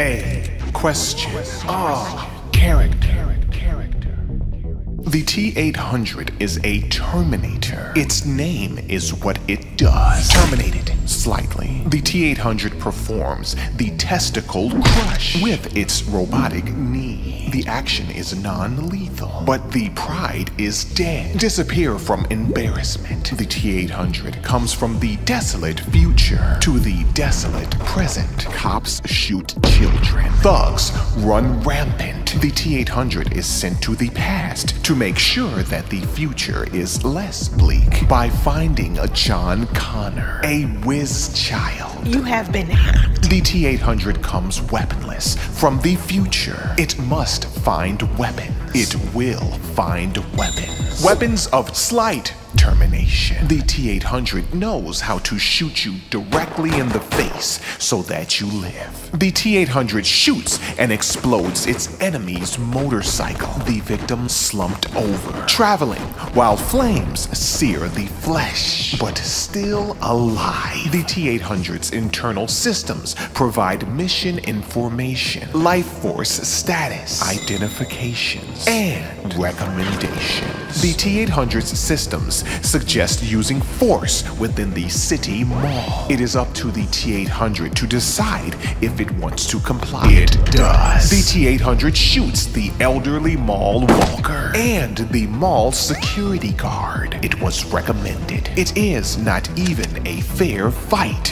A question of character. The T-800 is a Terminator. Its name is what it does. Terminated slightly. The T-800 performs the testicle crush with its robotic knee. The action is non-lethal, but the pride is dead. Disappear from embarrassment. The T-800 comes from the desolate future to the desolate present. Cops shoot children. Thugs run rampant. The T-800 is sent to the past to make sure that the future is less bleak by finding a John Connor, a whiz child. You have been hacked. The T-800 comes weaponless from the future. It must find weapons. It will find weapons. Weapons of slight termination. The T-800 knows how to shoot you directly in the face so that you live. The T-800 shoots and explodes its enemy's motorcycle. The victim slumped over, traveling while flames sear the flesh, but still alive. The T-800's internal systems provide mission information, life force status, identifications, and recommendations. The T-800's systems suggest using force within the city mall. It is up to the T-800 to decide if it wants to comply. It does. The T-800 shoots the elderly mall walker and the mall security guard. It was recommended. It is not even a fair fight.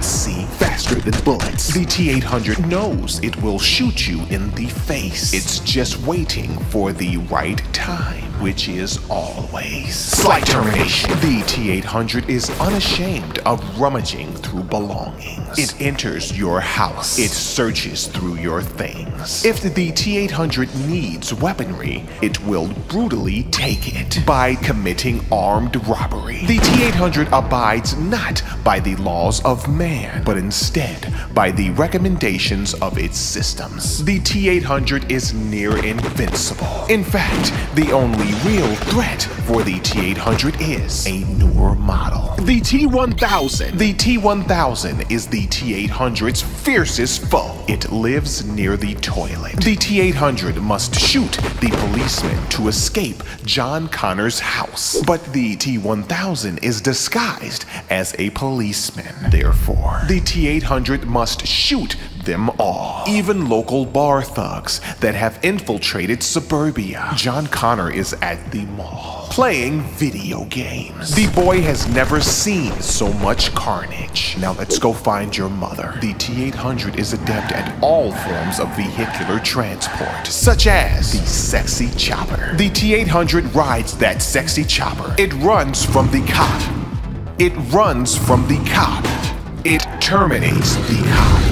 See, faster than bullets. The T-800 knows it will shoot you in the face. It's just waiting for the right time, which is always. Slight termination. The T-800 is unashamed of rummaging through belongings. It enters your house. It searches through your things. If the T-800 needs weaponry, it will brutally take it by committing armed robbery. The T-800 abides not by the laws of man, but instead by the recommendations of its systems. The T-800 is near invincible. In fact, the only real threat for the T-800 is a newer model. The T-1000. The T-1000 is the T-800's fiercest foe. It lives near the toilet. The T-800 must shoot the policeman to escape John Connor's house. But the T-1000 is disguised as a policeman. Therefore, the T-800 must shoot them all, even local bar thugs that have infiltrated suburbia. John Connor is at the mall playing video games. The boy has never seen so much carnage. Now let's go find your mother. The T-800 is adept at all forms of vehicular transport, such as the sexy chopper. The T-800 rides that sexy chopper. It runs from the cop. It runs from the cop. It terminates the cop.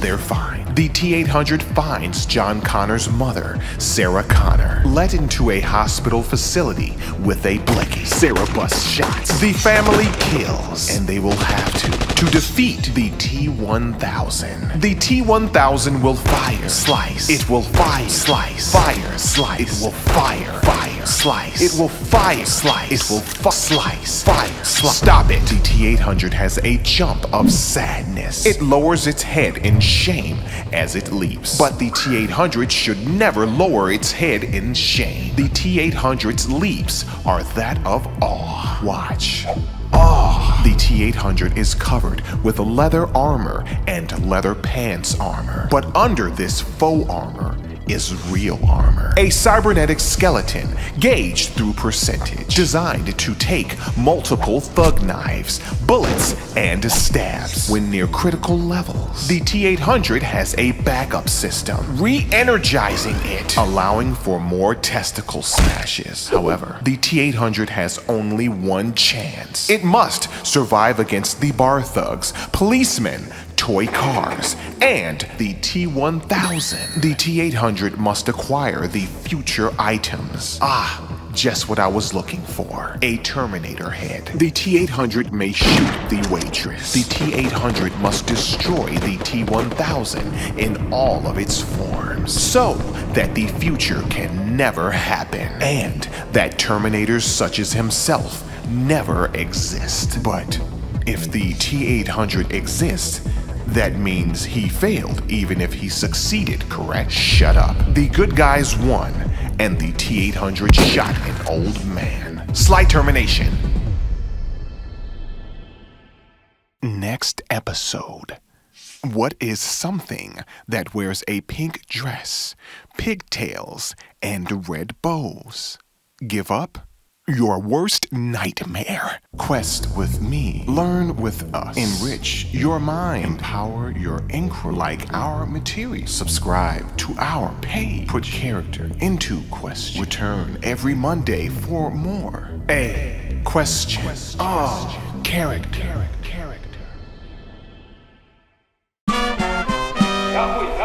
They're fine. The T-800 finds John Connor's mother, Sarah Connor, led into a hospital facility with a blicky. Sarah busts shots. The family kills, and they will have to defeat the T-1000. The T-1000 will fire, slice. It will fire, slice. Fire, slice. It will fire, fire, slice. It will fire, slice. It will slice. Fire, slice. Stop it. The T-800 has a jump of sadness. It lowers its head in shame as it leaps. But the T-800 should never lower its head in shame. The T-800's leaps are that of awe. Watch. Awe. The T-800 is covered with leather armor and leather pants armor. But under this faux armor is real armor. A cybernetic skeleton gauged through percentage, designed to take multiple thug knives, bullets, and stabs. When near critical levels, the T-800 has a backup system, re-energizing it, allowing for more testicle smashes. However, the T-800 has only one chance. It must survive against the bar thugs, policemen, toy cars, and the T-1000. The T-800 must acquire the future items. Just what I was looking for. A Terminator head. The T-800 may shoot the waitress. The T-800 must destroy the T-1000 in all of its forms so that the future can never happen and that Terminators such as himself never exist. But if the T-800 exists, That means he failed, even if he succeeded, correct? Shut up. The good guys won, and the T-800 shot an old man. Slight termination. Next episode. What is something that wears a pink dress, pigtails, and red bows? Give up? Your worst nightmare. Quest with me. Learn with us. Enrich your mind. Empower your inquiry. Like our material. Subscribe to our page. Put character into question. Return every Monday for more. A question. Of character. Cowboy.